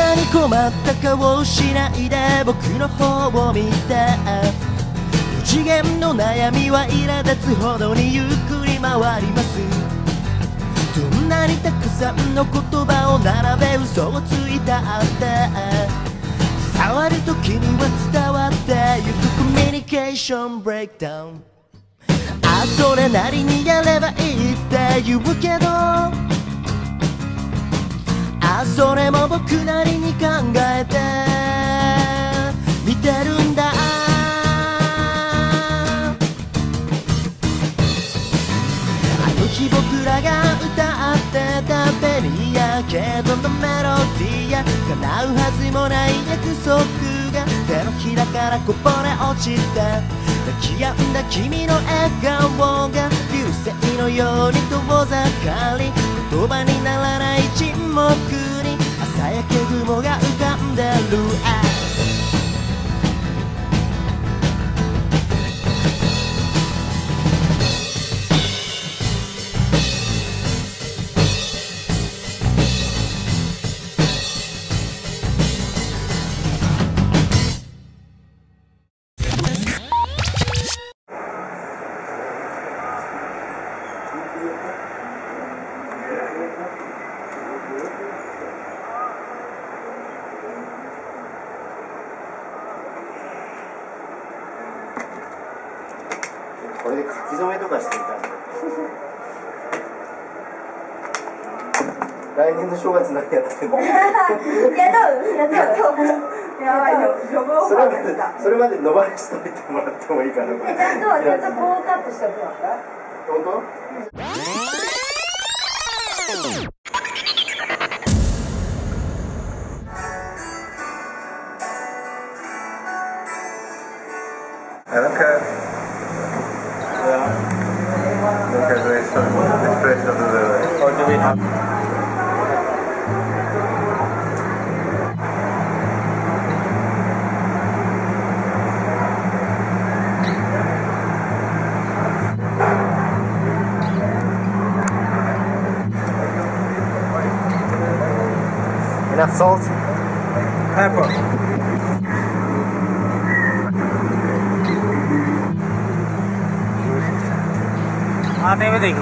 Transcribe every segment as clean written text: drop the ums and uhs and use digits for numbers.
なに困った顔しないで僕の方を見て、無次元の悩みは苛立つほどにゆっくり回ります。どんなにたくさんの言葉を並べ嘘をついたって触るときには伝わってゆくコミュニケーションブレイクダウン。あ、それなりにやればいいって言うけど、あ、それも僕なりに考えて見てるんだ。あの日僕らが歌ってたベリアけどのメロディーや叶うはずもない約束が手のひらからこぼれ落ちて泣き止んだ君の笑顔が流星のように遠ざかり言葉にならない沈黙に朝焼け雲が浮かんでる。これで書き初めとかしてみたんで来年の正月何やってんの？それまで伸ばしといてもらってもいいかな。ちゃんとこうカットしてもらった？本当？Enough salt, pepper. And everything.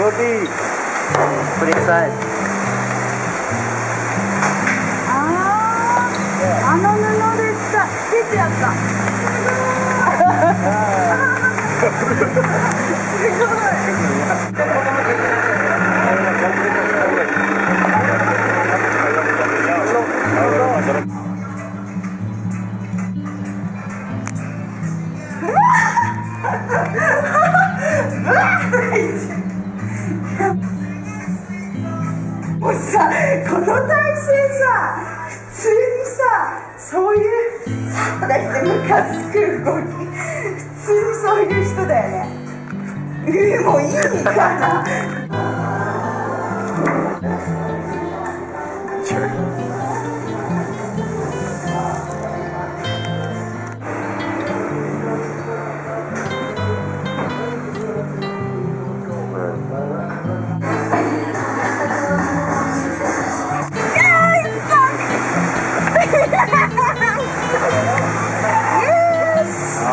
Roti. Put it aside.もうさ、この体勢さ、普通にさ、そういうさっとしてムカつく動き、普通にそういう人だよね。もういいかな。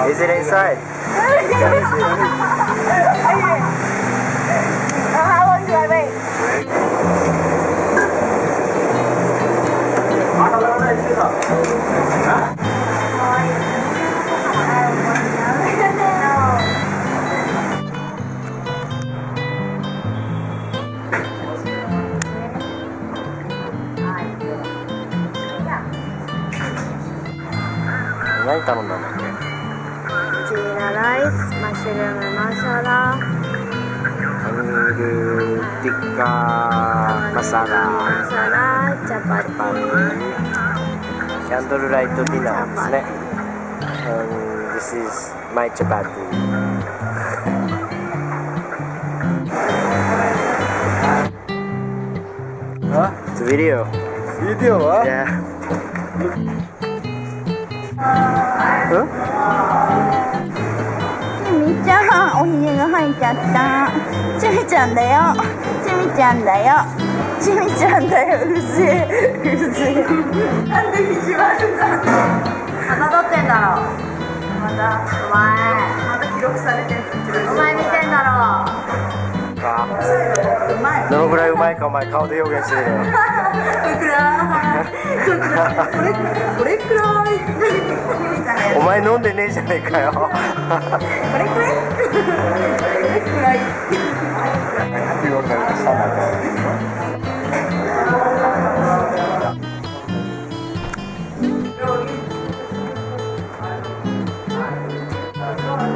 Is it inside? How long do I wait? What did you order? Rice, mushroom masala, tandoori tikka masala, chapati, candlelight dinner. This is my chapati. video. Video, huh? Yeah. Huh? Jimmy ちゃん、おひげが生えちゃった。ジミちゃんだよ。ジミちゃんだよ。ジミちゃんだよ。うるせえ。うるせえ。なんで意地悪なんだ。侮ってんだろ。まだお前。まだ記録されてる。お前見てんだろ。どのぐらいうまいかお前顔で表現してるよ。お前飲んでねえじゃねえかよ。これくらい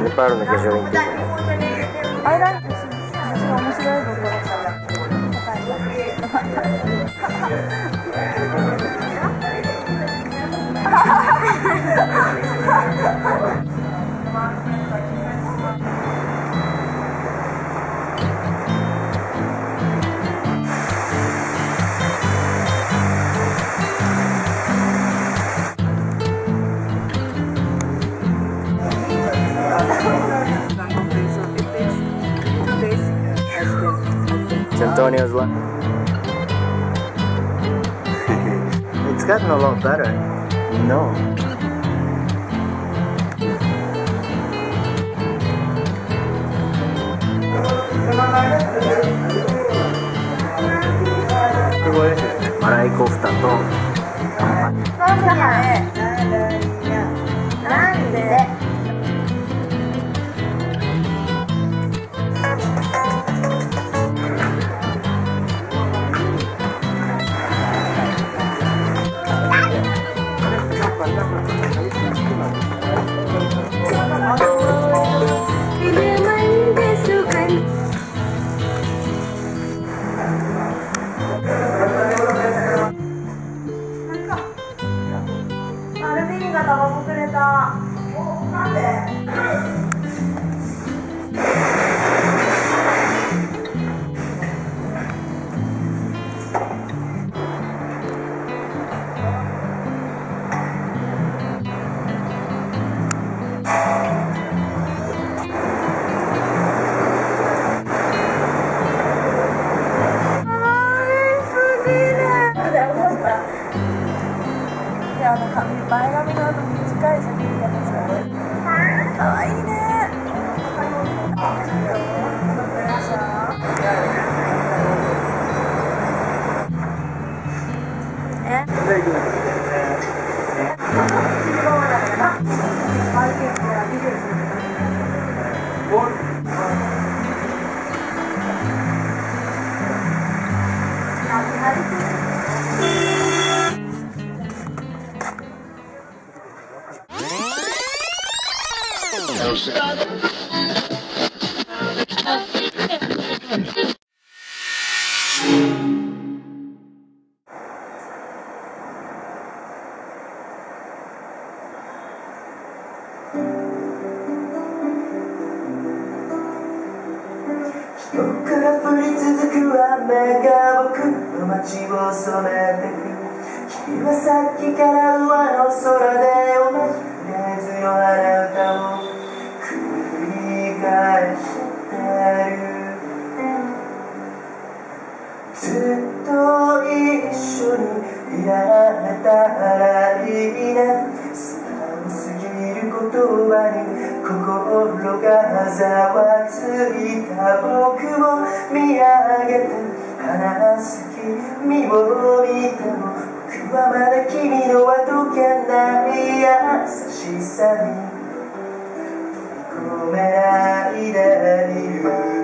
いっぱいあるんだけど、アイランドAntonio's one. It's gotten a lot better. No. Marai kofta to. Nande? Come on,